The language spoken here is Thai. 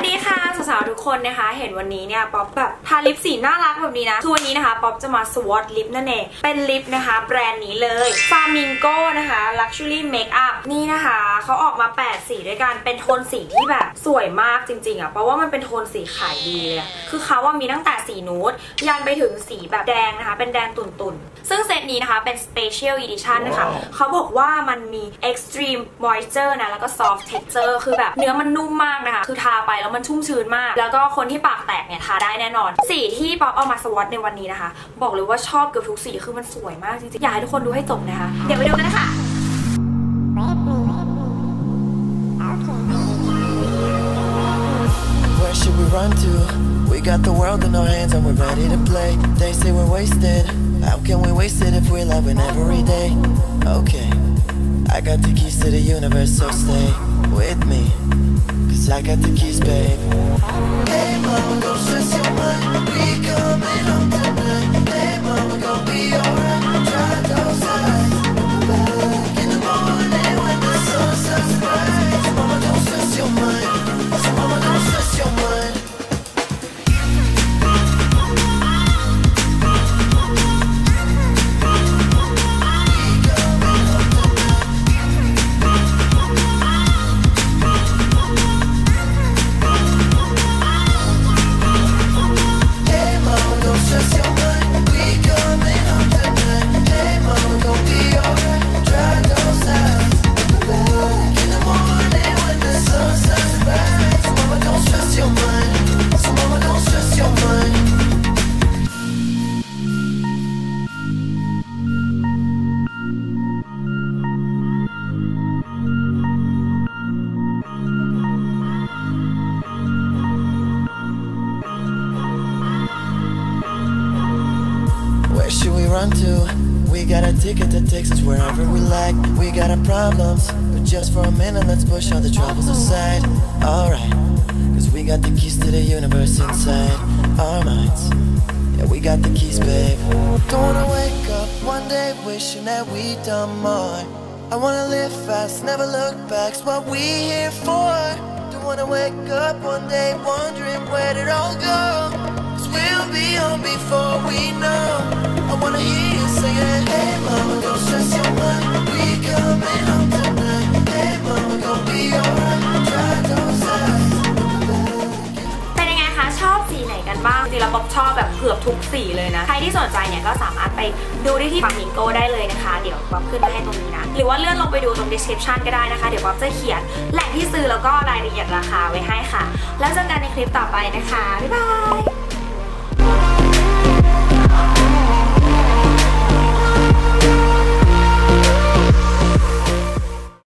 สดีค่ะสาวๆทุกคนนะคะเห็นวันนี้เนี่ยป๊อปแบบทาลิปสีน่ารักแบบนี้นะคือวันนี้นะคะป๊อปจะมาสวอตลิปนั่นเองเป็นลิปนะคะแบรนด์นี้เลยฟามิงโก้นะคะ Luxury Makeup นี่นะคะเขาออกมา8สีด้วยกันเป็นโทนสีที่แบบสวยมากจริงๆอ่ะเพราะว่ามันเป็นโทนสีขายดีเลยคือเขาว่ามีตั้งแต่สีนูดยันไปถึงสีแบบแดงนะคะเป็นแดงตุ่นๆซึ่งเซตนี้นะคะเป็น Special Edition นะคะเขาบอกว่ามันมี Extreme Moisture นะแล้วก็ Soft Texture คือแบบเนื้อมันนุ่มมากนะคะคือทาไปแล้วมันชุ่มชื้นมากแล้วก็คนที่ปากแตกเนี่ยทาได้แน่นอนสีที่ป๊อปเอามาสวอตในวันนี้นะคะบอกเลยว่าชอบเกือบทุกสีคือมันสวยมากจริงๆอยากให้ทุกคนดูให้จบนะคะเดี๋ยวไปดูกันนะคะI got the keys, babe. Hey, mama, don't stress your mind. We coming home tonight. Hey, mama, gon' be alright. Dry those eyes. Back in the morning when the sun shines bright. So mama, don't stress your mind. So mama, don't stress your mind. We got a ticket that takes us wherever we like. We got our problems, but just for a minute, let's push all the troubles aside. Alright, cause we got the keys to the universe inside our minds. Yeah, we got the keys, babe. Don't wanna wake up one day wishing that we done more. I wanna live fast, never look back, it's what we here for. Don't wanna wake up one day wondering where did it all go. Cause we'll be home before we know. I wanna hear you singing. Hey mama, don't stress your mind. We coming home tonight. Hey mama, gon' be alright. Dry those eyes. เป็นยังไงคะชอบสีไหนกันบ้างจริงแล้วป๊อปชอบแบบเกือบทุกสีเลยนะใครที่สนใจเนี่ยก็สามารถไปดูได้ที่ฟามิงโก้ได้เลยนะคะเดี๋ยวป๊อปขึ้นมาให้ตรงนี้นะหรือว่าเลื่อนลงไปดูตรง description ก็ได้นะคะเดี๋ยวป๊อปจะเขียนแหล่งที่ซื้อแล้วก็รายละเอียดราคาไว้ให้ค่ะแล้วเจอกันในคลิปต่อไปนะคะบ๊ายบาย